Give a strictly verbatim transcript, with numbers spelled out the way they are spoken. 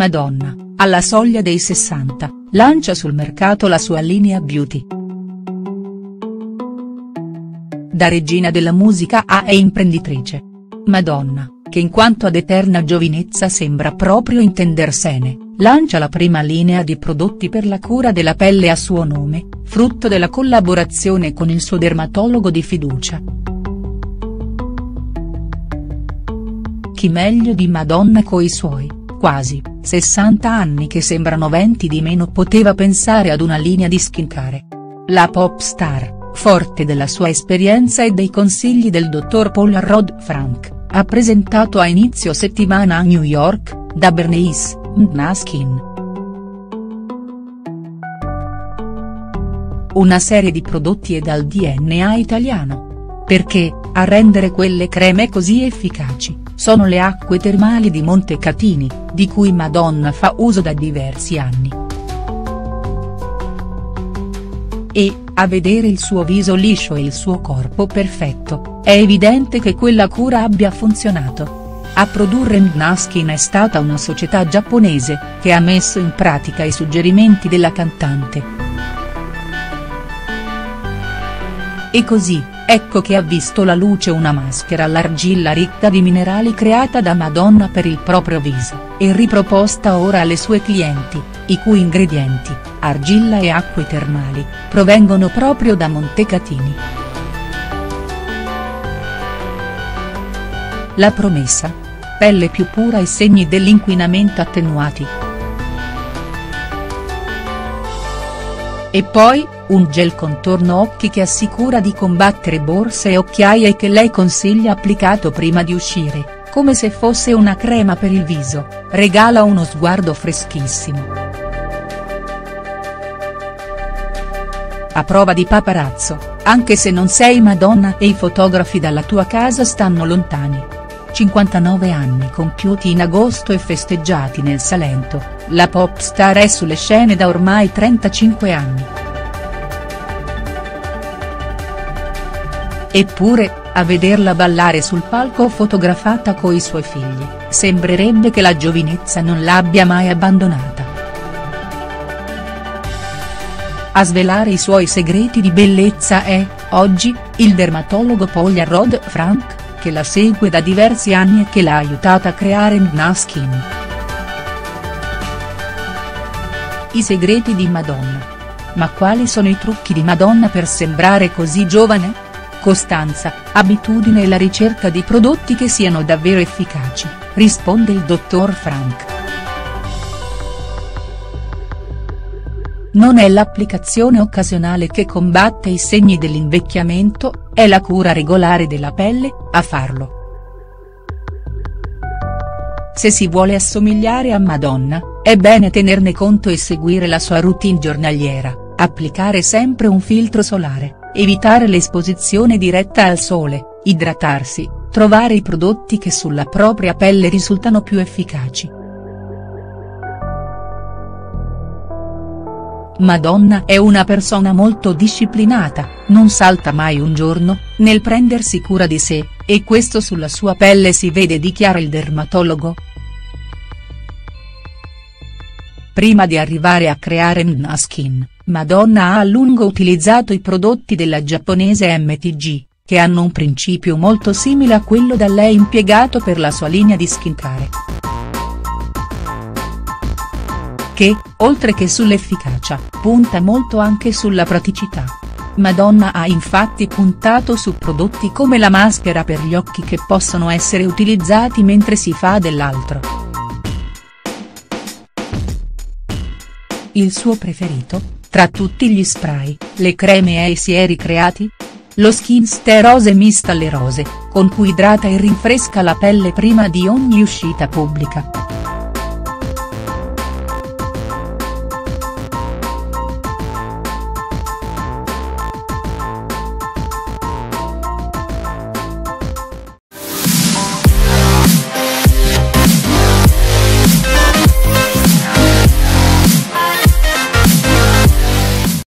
Madonna, alla soglia dei sessanta, lancia sul mercato la sua linea beauty. Da regina della musica a e imprenditrice. Madonna, che in quanto ad eterna giovinezza sembra proprio intendersene, lancia la prima linea di prodotti per la cura della pelle a suo nome, frutto della collaborazione con il suo dermatologo di fiducia. Chi meglio di Madonna coi suoi, quasi, sessanta anni che sembrano venti di meno poteva pensare ad una linea di skincare? La pop star, forte della sua esperienza e dei consigli del dottor Paul Jarrod Frank, ha presentato a inizio settimana a New York, da Bernice, M D N A Skin. Una serie di prodotti e dal D N A italiano. Perché, a rendere quelle creme così efficaci, sono le acque termali di Montecatini, di cui Madonna fa uso da diversi anni. E, a vedere il suo viso liscio e il suo corpo perfetto, è evidente che quella cura abbia funzionato. A produrre M D N A Skin è stata una società giapponese, che ha messo in pratica i suggerimenti della cantante. E così, ecco che ha visto la luce una maschera all'argilla ricca di minerali creata da Madonna per il proprio viso, e riproposta ora alle sue clienti, i cui ingredienti, argilla e acque termali, provengono proprio da Montecatini. La promessa? Pelle più pura e segni dell'inquinamento attenuati. E poi, un gel contorno occhi che assicura di combattere borse e occhiaie e che lei consiglia applicato prima di uscire, come se fosse una crema per il viso, regala uno sguardo freschissimo. A prova di paparazzo, anche se non sei Madonna e i fotografi dalla tua casa stanno lontani. cinquantanove anni compiuti in agosto e festeggiati nel Salento, la pop star è sulle scene da ormai trentacinque anni. Eppure, a vederla ballare sul palco fotografata coi suoi figli, sembrerebbe che la giovinezza non l'abbia mai abbandonata. A svelare i suoi segreti di bellezza è, oggi, il dermatologo Paul Jarrod Frank, che la segue da diversi anni e che l'ha aiutata a creare M D N A Skin. I segreti di Madonna. Ma quali sono i trucchi di Madonna per sembrare così giovane? Costanza, abitudine e la ricerca di prodotti che siano davvero efficaci, risponde il dottor Frank. Non è l'applicazione occasionale che combatte i segni dell'invecchiamento, è la cura regolare della pelle, a farlo. Se si vuole assomigliare a Madonna, è bene tenerne conto e seguire la sua routine giornaliera, applicare sempre un filtro solare. Evitare l'esposizione diretta al sole, idratarsi, trovare i prodotti che sulla propria pelle risultano più efficaci. Madonna è una persona molto disciplinata, non salta mai un giorno, nel prendersi cura di sé, e questo sulla sua pelle si vede, dichiara il dermatologo. Prima di arrivare a creare M D N A Skin, Madonna ha a lungo utilizzato i prodotti della giapponese M T G, che hanno un principio molto simile a quello da lei impiegato per la sua linea di skincare. Che, oltre che sull'efficacia, punta molto anche sulla praticità. Madonna ha infatti puntato su prodotti come la maschera per gli occhi che possono essere utilizzati mentre si fa dell'altro. Il suo preferito? Tra tutti gli spray, le creme e i sieri creati? Lo Skin Sterose mista alle rose, con cui idrata e rinfresca la pelle prima di ogni uscita pubblica.